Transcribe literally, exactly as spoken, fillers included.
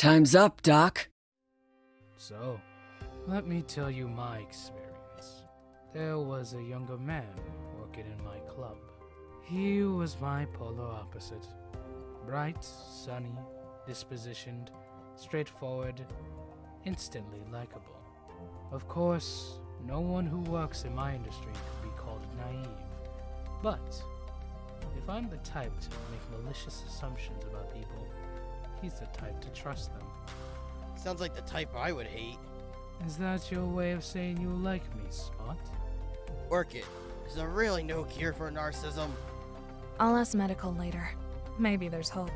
Time's up, Doc. So, let me tell you my experience. There was a younger man working in my club. He was my polar opposite. Bright, sunny, dispositioned, straightforward, instantly likable. Of course, no one who works in my industry could be called naive. But if I'm the type to make malicious assumptions about people, he's the type to trust them. Sounds like the type I would hate. Is that your way of saying you like me, Spot? Work it. There's really no cure for narcissism. I'll ask medical later. Maybe there's hope.